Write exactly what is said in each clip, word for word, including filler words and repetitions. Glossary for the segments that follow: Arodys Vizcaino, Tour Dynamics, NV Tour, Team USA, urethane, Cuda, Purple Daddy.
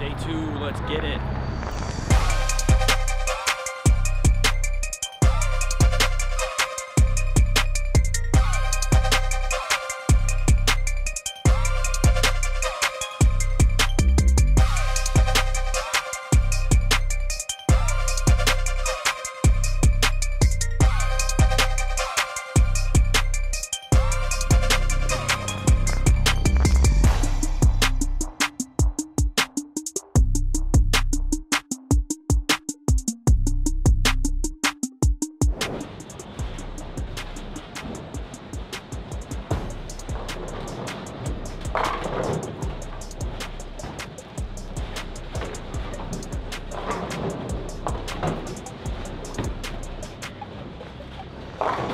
Day two, let's get it. Thank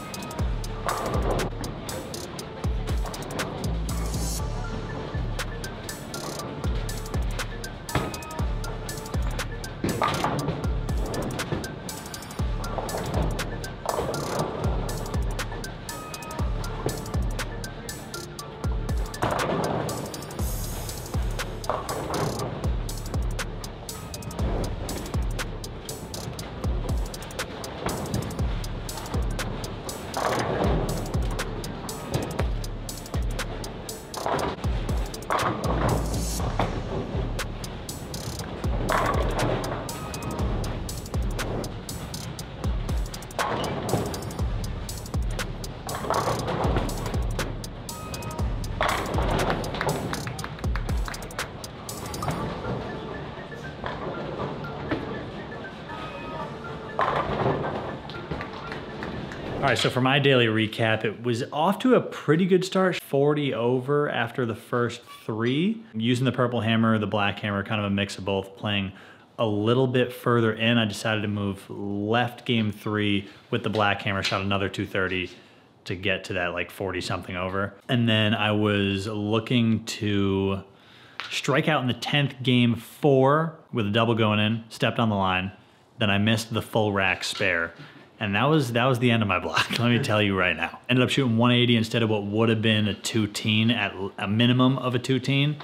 you. All right, so for my daily recap, it was off to a pretty good start, forty over after the first three. I'm using the purple hammer, the black hammer, kind of a mix of both, playing a little bit further in. I decided to move left game three with the black hammer, shot another two thirty to get to that like forty something over. And then I was looking to strike out in the tenth game four with a double going in, stepped on the line. Then I missed the full rack spare. And that was that was the end of my block, let me tell you right now. Ended up shooting one eighty instead of what would have been a two-teen, at a minimum of a two-teen.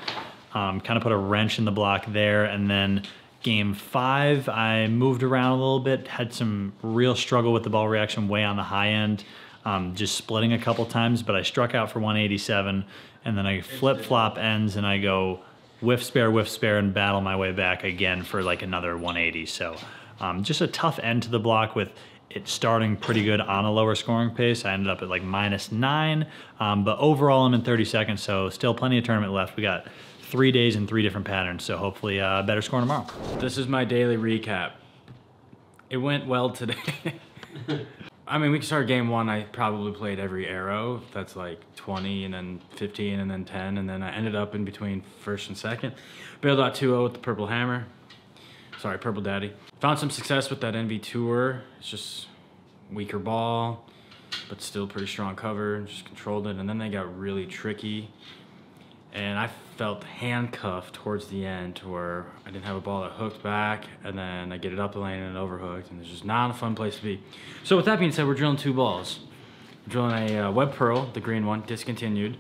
Um, kind of put a wrench in the block there. And then game five, I moved around a little bit, had some real struggle with the ball reaction way on the high end, um, just splitting a couple times, but I struck out for one eighty-seven. And then I flip-flop ends and I go whiff spare, whiff spare, and battle my way back again for like another one eighty. So um, just a tough end to the block with it starting pretty good on a lower scoring pace. I ended up at like minus nine, um, but overall I'm in thirty-second, so still plenty of tournament left. We got three days in three different patterns, so hopefully uh, better score tomorrow. This is my daily recap. It went well today. I mean, we can start game one, I probably played every arrow. That's like twenty and then fifteen and then ten, and then I ended up in between first and second. Bailed out two oh with the purple hammer. Sorry, Purple Daddy. Found some success with that N V Tour. It's just weaker ball, but still pretty strong cover. Just controlled it, and then they got really tricky. And I felt handcuffed towards the end to where I didn't have a ball that hooked back, and then I get it up the lane and it overhooked, and it's just not a fun place to be. So with that being said, we're drilling two balls. We're drilling a uh, web pearl, the green one, discontinued,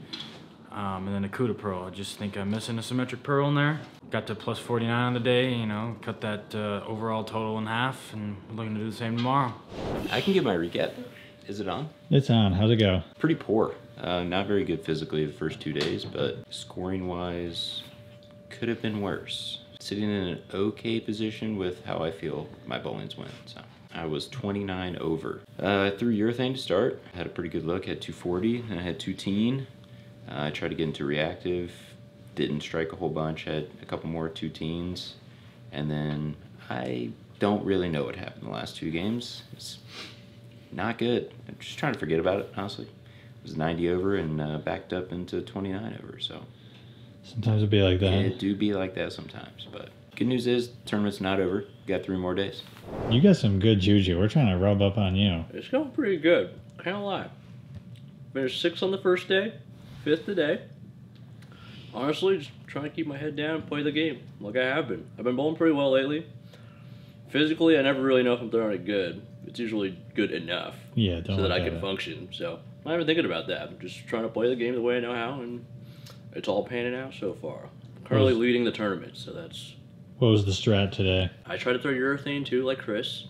um, and then a Cuda pearl. I just think I'm missing a symmetric pearl in there. Got to plus forty-nine on the day, you know, cut that uh, overall total in half, and we're looking to do the same tomorrow. I can give my recap. Is it on? It's on. How's it go? Pretty poor. Uh, not very good physically the first two days, but scoring-wise, could have been worse. Sitting in an okay position with how I feel my bowlings went, so. I was twenty-nine over. Uh, I threw urethane to start. Had a pretty good look, had two forty, and I had two-teen. Uh, I tried to get into reactive. Didn't strike a whole bunch, had a couple more two teens, and then I don't really know what happened the last two games. It's not good. I'm just trying to forget about it, honestly. It was ninety over and uh, backed up into twenty-nine over, so. Sometimes it be like that. Yeah, it do be like that sometimes, but good news is the tournament's not over. We've got three more days. You got some good juju. We're trying to rub up on you. It's going pretty good. I can't lie. Finished sixth on the first day, fifth today. Honestly, just trying to keep my head down and play the game like I have been. I've been bowling pretty well lately. Physically, I never really know if I'm throwing it good. It's usually good enough, yeah, don't so that I can it. function. So I'm not even thinking about that. I'm just trying to play the game the way I know how, and it's all panning out so far. I'm currently was, leading the tournament, so that's... What was the strat today? I tried to throw urethane, too, like Chris.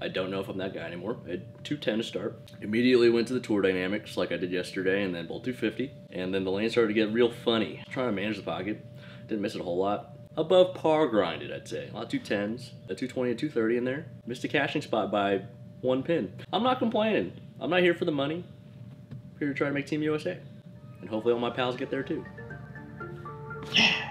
I don't know if I'm that guy anymore. I had two ten to start. Immediately went to the Tour Dynamics like I did yesterday, and then bowled two fifty. And then the lane started to get real funny. Trying to manage the pocket. Didn't miss it a whole lot. Above par grinded, I'd say. A lot of two tens. A two twenty and two thirty in there. Missed a cashing spot by one pin. I'm not complaining. I'm not here for the money. I'm here to try to make Team U S A. And hopefully all my pals get there too. Yeah.